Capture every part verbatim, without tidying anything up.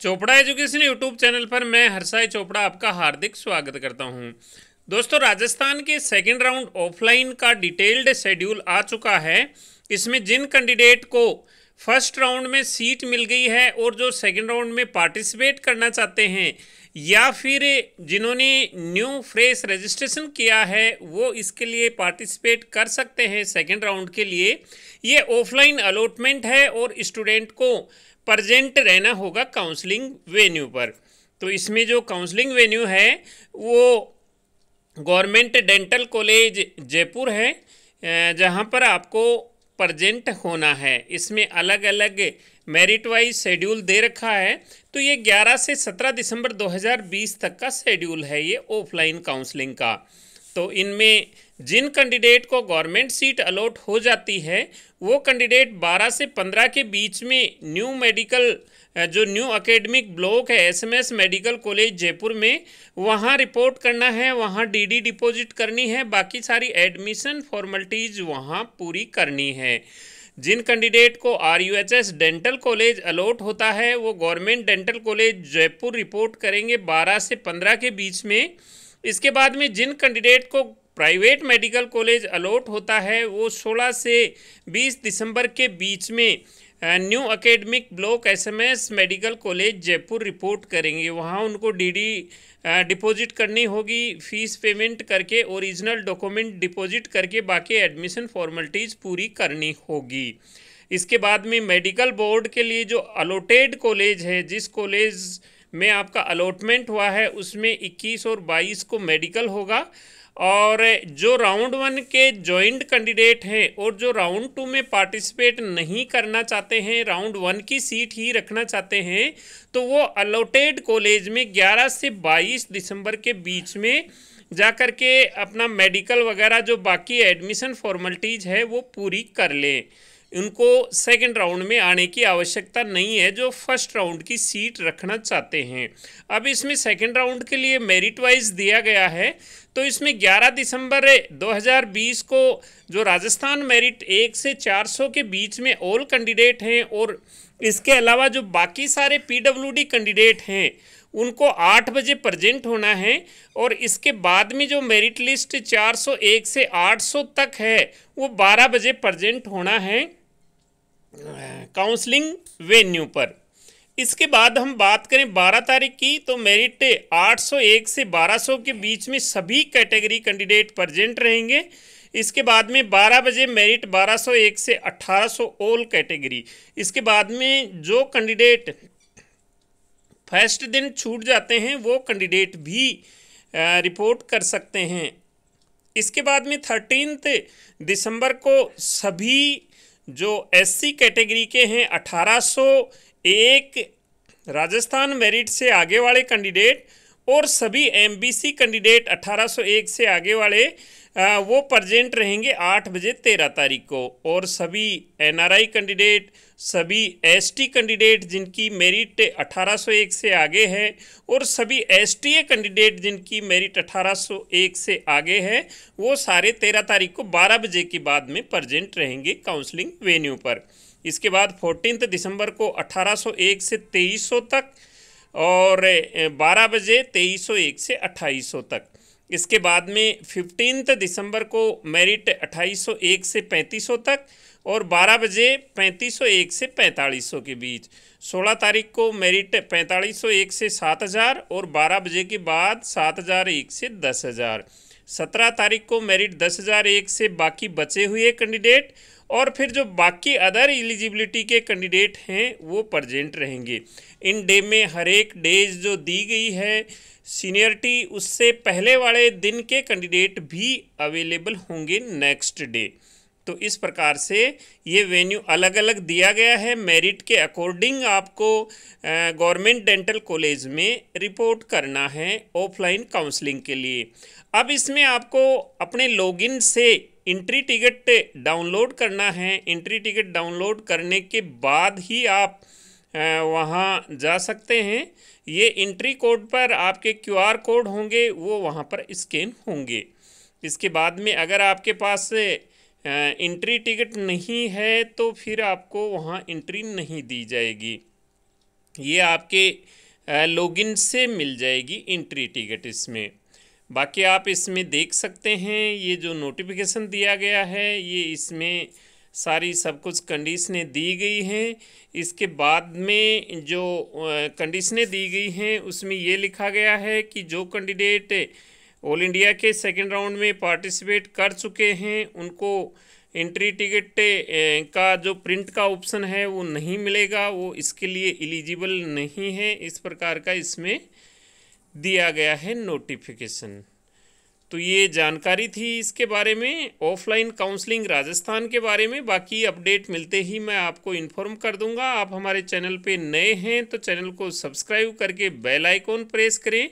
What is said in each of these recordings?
Chopra education YouTube channel पर मैं हरसाई चोपड़ा आपका हार्दिक स्वागत करता हूं। दोस्तों, राजस्थान के सेकंड राउंड ऑफलाइन का डिटेल्ड शेड्यूल आ चुका है। इसमें जिन कैंडिडेट को फर्स्ट राउंड में सीट मिल गई है और जो सेकंड राउंड में पार्टिसिपेट करना चाहते हैं या फिर जिन्होंने न्यू फ्रेश रजिस्ट्रेशन किया है वो इसके लिए पार्टिसिपेट कर सकते हैं। सेकंड राउंड के लिए ये ऑफलाइन अलॉटमेंट है और स्टूडेंट को प्रेजेंट रहना होगा काउंसलिंग वेन्यू पर। तो इसमें जो काउंसलिंग वेन्यू है वो गवर्नमेंट डेंटल कॉलेज जयपुर है, जहां पर आपको प्रेजेंट होना है। इसमें अलग अलग मेरिट वाइज शेड्यूल दे रखा है। तो ये ग्यारह से सत्रह दिसंबर दो हज़ार बीस तक का शेड्यूल है ये ऑफलाइन काउंसलिंग का। तो इनमें जिन कैंडिडेट को गवर्नमेंट सीट अलॉट हो जाती है वो कैंडिडेट बारह से पंद्रह के बीच में न्यू मेडिकल जो न्यू एकेडमिक ब्लॉक है एसएमएस मेडिकल कॉलेज जयपुर में, वहाँ रिपोर्ट करना है, वहाँ डीडी डिपॉजिट करनी है, बाकी सारी एडमिशन फॉर्मेलिटीज़ वहाँ पूरी करनी है। जिन कैंडिडेट को आरयूएचएस डेंटल कॉलेज अलॉट होता है वो government dental college Jaipur report करेंगे बारह से पंद्रह के बीच में। इसके बाद में जिन कैंडिडेट को प्राइवेट मेडिकल कॉलेज अलॉट होता है वो सोलह से बीस दिसंबर के बीच में new academic block SMS medical college Jaipur report करेंगे। वहाँ उनको डीडी डिपॉजिट करनी होगी, फीस पेमेंट करके ओरिजिनल डॉक्यूमेंट डिपॉजिट करके बाकी एडमिशन फॉर्मेलिटीज़ पूरी करनी होगी। इसके बाद में मेडिकल बोर्ड के लिए जो अलॉटेड कॉलेज है, जिस कॉलेज में आपका अलॉटमेंट हुआ है, उसमें इक्कीस और बाईस को मेडिकल होगा। और जो राउंड वन के जॉइंट कैंडिडेट हैं और जो राउंड टू में पार्टिसिपेट नहीं करना चाहते हैं, राउंड वन की सीट ही रखना चाहते हैं, तो वो अलॉटेड कॉलेज में ग्यारह से बाईस दिसंबर के बीच में जा कर के अपना मेडिकल वगैरह जो बाकी एडमिशन फॉर्मेलिटीज़ है वो पूरी कर लें। उनको सेकंड राउंड में आने की आवश्यकता नहीं है जो फर्स्ट राउंड की सीट रखना चाहते हैं। अब इसमें सेकंड राउंड के लिए मेरिट वाइज दिया गया है। तो इसमें ग्यारह दिसंबर दो हज़ार बीस को जो राजस्थान मेरिट एक से चार सौ के बीच में ऑल कैंडिडेट हैं और इसके अलावा जो बाकी सारे पीडब्ल्यूडी कैंडिडेट हैं उनको आठ बजे प्रेजेंट होना है। और इसके बाद में जो मेरिट लिस्ट चार सौ एक से आठ सौ तक है वो बारह बजे प्रेजेंट होना है काउंसलिंग वेन्यू पर। इसके बाद हम बात करें बारह तारीख की, तो मेरिट आठ सौ एक से बारह सौ के बीच में सभी कैटेगरी कैंडिडेट प्रेजेंट रहेंगे। इसके बाद में बारह बजे मेरिट बारह सौ एक से अठारह सौ ऑल कैटेगरी। इसके बाद में जो कैंडिडेट फर्स्ट दिन छूट जाते हैं वो कैंडिडेट भी रिपोर्ट कर सकते हैं। इसके बाद में तेरह दिसंबर को सभी जो एससी कैटेगरी के हैं अठारह सौ एक राजस्थान मेरिट से आगे वाले कैंडिडेट और सभी एमबीसी कैंडिडेट अठारह सौ एक से आगे वाले वो प्रेजेंट रहेंगे आठ बजे तेरह तारीख को। और सभी एनआरआई कैंडिडेट, सभी एसटी कैंडिडेट जिनकी मेरिट अठारह सौ एक से आगे है और सभी एसटीए कैंडिडेट जिनकी मेरिट अठारह सौ एक से आगे है वो सारे तेरह तारीख को बारह बजे के बाद में प्रेजेंट रहेंगे काउंसलिंग वेन्यू पर। इसके बाद चौदह दिसंबर को अठारह सौ एक से तेईस सौ तक और बारह बजे तेईस सौ एक से अट्ठाईस सौ तक। इसके बाद में पंद्रह दिसंबर को मेरिट अट्ठाईस सौ एक से पैंतीस सौ तक और बारह बजे पैंतीस सौ एक से पैंतालीस सौ के बीच। सोलह तारीख को मेरिट पैंतालीस सौ एक से सात हज़ार और बारह बजे के बाद सात हज़ार एक से दस हज़ार। सत्रह तारीख को मेरिट दस हज़ार एक से बाकी बचे हुए कैंडिडेट और फिर जो बाकी अदर एलिजिबिलिटी के कैंडिडेट हैं वो प्रेजेंट रहेंगे। इन डे में हर एक डेज जो दी गई है सीनियरिटी, उससे पहले वाले दिन के कैंडिडेट भी अवेलेबल होंगे नेक्स्ट डे। तो इस प्रकार से ये वेन्यू अलग अलग दिया गया है। मेरिट के अकॉर्डिंग आपको गवर्नमेंट डेंटल कॉलेज में रिपोर्ट करना है ऑफलाइन काउंसलिंग के लिए। अब इसमें आपको अपने लॉगिन से एंट्री टिकट डाउनलोड करना है। एंट्री टिकट डाउनलोड करने के बाद ही आप वहाँ जा सकते हैं। ये एंट्री कोड पर आपके क्यूआर कोड होंगे, वो वहाँ पर स्कैन होंगे। इसके बाद में अगर आपके पास एंट्री टिकट नहीं है तो फिर आपको वहाँ एंट्री नहीं दी जाएगी। ये आपके लॉगिन से मिल जाएगी एंट्री टिकट इसमें। बाकी आप इसमें देख सकते हैं ये जो नोटिफिकेशन दिया गया है ये इसमें सारी सब कुछ कंडीशनें दी गई हैं। इसके बाद में जो कंडीशनें दी गई हैं उसमें ये लिखा गया है कि जो कैंडिडेट ऑल इंडिया के सेकंड राउंड में पार्टिसिपेट कर चुके हैं उनको एंट्री टिकट का जो प्रिंट का ऑप्शन है वो नहीं मिलेगा, वो इसके लिए एलिजिबल नहीं है। इस प्रकार का इसमें दिया गया है नोटिफिकेशन। तो ये जानकारी थी इसके बारे में, ऑफलाइन काउंसलिंग राजस्थान के बारे में। बाकी अपडेट मिलते ही मैं आपको इन्फॉर्म कर दूंगा। आप हमारे चैनल पे नए हैं तो चैनल को सब्सक्राइब करके बेल आइकॉन प्रेस करें,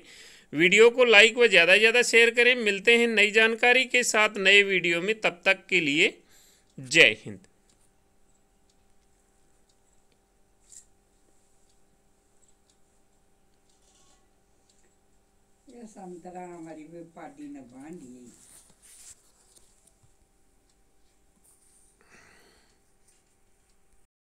वीडियो को लाइक व ज़्यादा से ज़्यादा शेयर करें। मिलते हैं नई जानकारी के साथ नए वीडियो में, तब तक के लिए जय हिंद। समतरा हमारी वे पार्टी ने बांधी।